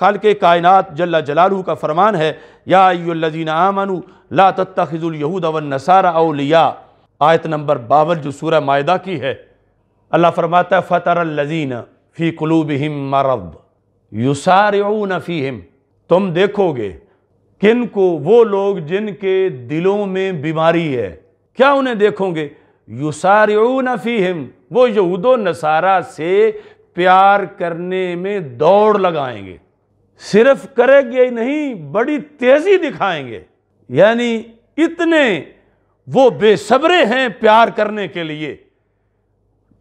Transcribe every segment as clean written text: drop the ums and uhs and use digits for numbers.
खालिक़े कायनात जल्ला जलालहू का फरमान है, या अय्युहल्लज़ीना आमनू ला तत्तखिज़ुल यहूद वन्नसारा औलिया। आयत नंबर 52 जो सूरह मायदा की है। अल्लाह फरमाता है, फ़तरल्लज़ीना फ़ी क़ुलूबिहिम मरद युसारिऊना फ़ीहिम। तुम देखोगे किन को? वो लोग जिनके दिलों में बीमारी है। क्या उन्हें देखोगे? युसारिऊना फ़ीहिम, वो यहूदो नसारा से प्यार करने में दौड़ लगाएंगे। सिर्फ करेंगे ही नहीं, बड़ी तेज़ी दिखाएंगे। यानी इतने वो बेसब्रे हैं प्यार करने के लिए,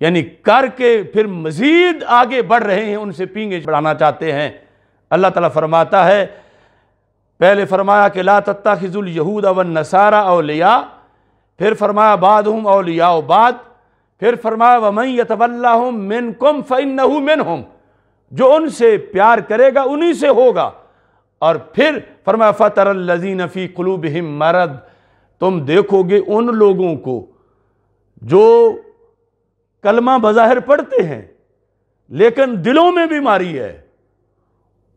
यानी करके फिर मज़ीद आगे बढ़ रहे हैं, उनसे पींगे बढ़ाना चाहते हैं। अल्लाह ताला फरमाता है, पहले फरमाया कि ला तत्तखिज़ुल यहूद वन्नसारा औलिया, फिर फरमाया बादहुम औलिया बाद, फिर फरमाया वमन यतवल्लाहुम मिनकुम फइन्नहु मिनहुम, जो उनसे प्यार करेगा उन्हीं से होगा। और फिर फरमाया फ़तरल्लज़ीना फ़ी क़ुलूबिहिम मरद, तुम देखोगे उन लोगों को जो कलमा बज़ाहिर पढ़ते हैं लेकिन दिलों में बीमारी है।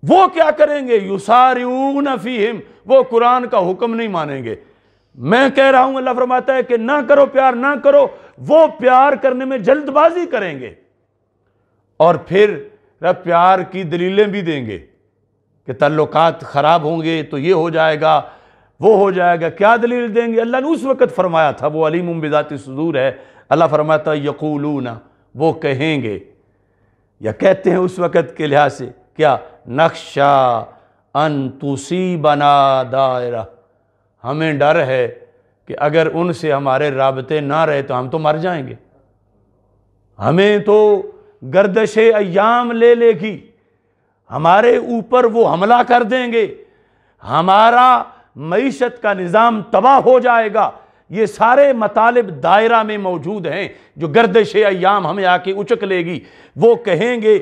वो क्या करेंगे? युसारिऊना फ़ीहिम, वो कुरान का हुक्म नहीं मानेंगे। मैं कह रहा हूँ, अल्लाह फरमाता है कि ना करो प्यार, ना करो। वो प्यार करने में जल्दबाजी करेंगे और फिर प्यार की दलीलें भी देंगे कि तल्लुकात ख़राब होंगे तो ये हो जाएगा, वो हो जाएगा। क्या दलील देंगे? अल्लाह ने उस वक़्त फरमाया था, वो अलीमुम बिज़ाति सुदूर है। अल्लाह फरमाता है यक़ूलूना, वो कहेंगे या कहते हैं उस वक़्त के लिहाज से, क्या नक्शा अन तुसीबना दायरा, हमें डर है कि अगर उनसे हमारे राबते ना रहे तो हम तो मर जाएंगे, हमें तो गर्दश अयाम ले लेगी, हमारे ऊपर वो हमला कर देंगे, हमारा मईशत का निज़ाम तबाह हो जाएगा। ये सारे मतालिब दायरा में मौजूद हैं जो गर्दश अयाम हमें आके उचक लेगी। वो कहेंगे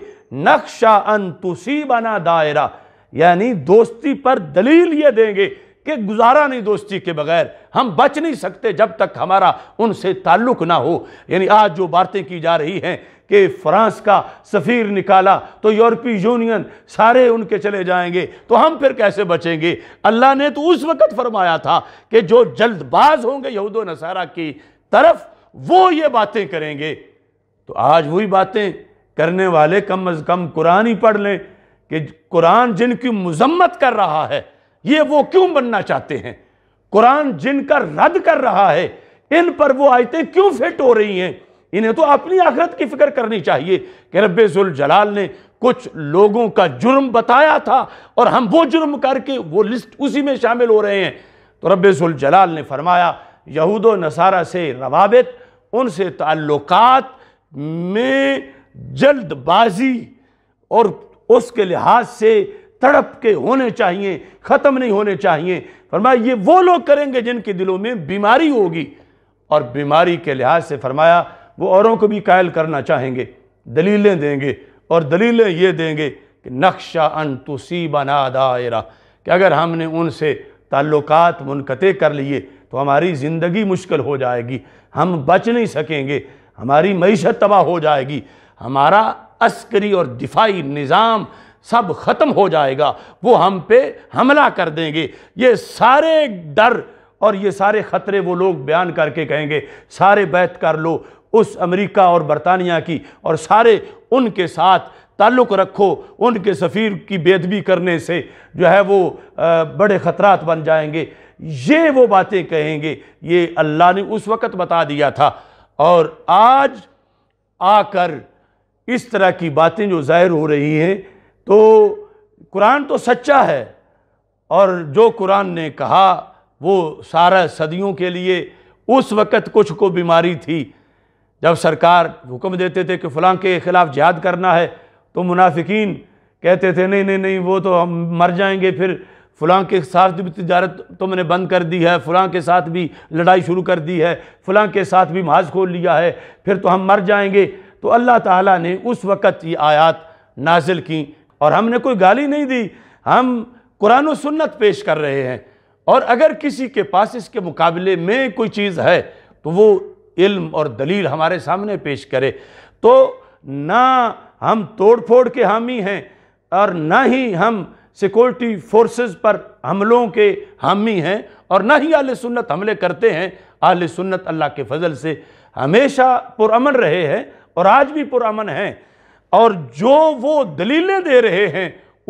नक्शा अन तुसीबना दायरा, यानी दोस्ती पर दलील ये देंगे कि गुजारा नहीं दोस्ती के बगैर, हम बच नहीं सकते जब तक हमारा उनसे ताल्लुक़ ना हो। यानी आज जो बातें की जा रही हैं कि फ्रांस का सफ़ीर निकाला तो यूरोपीय यूनियन सारे उनके चले जाएंगे तो हम फिर कैसे बचेंगे? अल्लाह ने तो उस वक़्त फरमाया था कि जो जल्दबाज होंगे यहूद व नसारा की तरफ, वो ये बातें करेंगे। तो आज वही बातें करने वाले कम अज़ कम कुरान ही पढ़ लें कि कुरान जिनकी मज़म्मत कर रहा है ये वो क्यों बनना चाहते हैं, कुरान जिनका रद्द कर रहा है इन पर वो आयतें क्यों फिट हो रही हैं। इन्हें तो अपनी आखिरत की फ़िक्र करनी चाहिए कि रब्बे ज़ुल जलाल ने कुछ लोगों का जुर्म बताया था और हम वो जुर्म करके वो लिस्ट उसी में शामिल हो रहे हैं। तो रब्बे ज़ुल जलाल ने फरमाया यहूद व नसारा से रवाबित, उनसे ताल्लुकात में जल्दबाजी और उसके लिहाज से तड़प के होने चाहिए, ख़त्म नहीं होने चाहिए। फरमाया ये वो लोग करेंगे जिनके दिलों में बीमारी होगी। और बीमारी के लिहाज से फरमाया वो औरों को भी कायल करना चाहेंगे, दलीलें देंगे और दलीलें ये देंगे कि नक्शा अन तुसीबना दायरा, कि अगर हमने उनसे ताल्लुकात मुनक़ते कर लिए तो हमारी ज़िंदगी मुश्किल हो जाएगी, हम बच नहीं सकेंगे, हमारी मईशत तबाह हो जाएगी, हमारा अस्करी और दिफाई निज़ाम सब ख़त्म हो जाएगा, वो हम पे हमला कर देंगे। ये सारे डर और ये सारे ख़तरे वो लोग बयान करके कहेंगे सारे बैत कर लो उस अमेरिका और बरतानिया की और सारे उनके साथ ताल्लुक़ रखो, उनके सफ़ीर की बेदबी करने से जो है वो बड़े ख़तरात बन जाएंगे। ये वो बातें कहेंगे, ये अल्लाह ने उस वक़्त बता दिया था। और आज आकर इस तरह की बातें जो ज़ाहिर हो रही हैं, तो कुरान तो सच्चा है और जो कुरान ने कहा वो सारा सदियों के लिए। उस वक़्त कुछ को बीमारी थी, जब सरकार हुक्म देते थे कि फ़लाँ के ख़िलाफ़ जिहाद करना है तो मुनाफिकीन कहते थे नहीं नहीं नहीं वो तो हम मर जाएंगे, फिर फ़लाँ के साथ भी तिजारत तुमने बंद कर दी है, फ़लाँ के साथ भी लड़ाई शुरू कर दी है, फ़लाँ के साथ भी महाज खोल लिया है, फिर तो हम मर जाएंगे। तो अल्लाह ताला ने उस वक़्त ये आयात नाजिल की और हमने कोई गाली नहीं दी, हम कुरान और सुन्नत पेश कर रहे हैं। और अगर किसी के पास इसके मुकाबले में कोई चीज़ है तो वो इल्म और दलील हमारे सामने पेश करे। तो ना हम तोड़ फोड़ के हामी हैं, और ना ही हम सिक्योरिटी फोर्सेस पर हमलों के हामी हैं और ना ही अहले सुन्नत हमले करते हैं। अहले सुन्नत अल्लाह के फजल से हमेशा पुरअमन रहे हैं और आज भी पुरअमन हैं, और जो वो दलीलें दे रहे हैं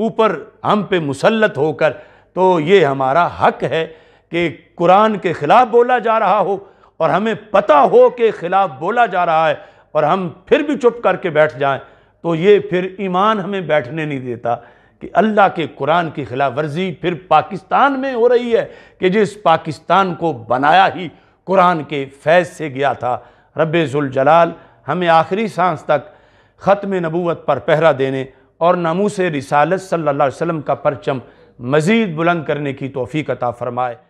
ऊपर हम पे मुसल्लत होकर, तो ये हमारा हक है कि कुरान के ख़िलाफ़ बोला जा रहा हो और हमें पता हो कि ख़िलाफ़ बोला जा रहा है और हम फिर भी चुप करके बैठ जाएं, तो ये फिर ईमान हमें बैठने नहीं देता कि अल्लाह के कुरान की ख़िलाफ़ वर्जी फिर पाकिस्तान में हो रही है कि जिस पाकिस्तान को बनाया ही कुरान के फैज़ से गया था। रब्बे जुल जलाल हमें आखिरी सांस तक ख़त्म नबूवत पर पहरा देने और नामूस रिसालत सल्लल्लाहु अलैहि वसल्लम का परचम मज़ीद बुलंद करने की तौफ़ीक़ अता फ़रमाए।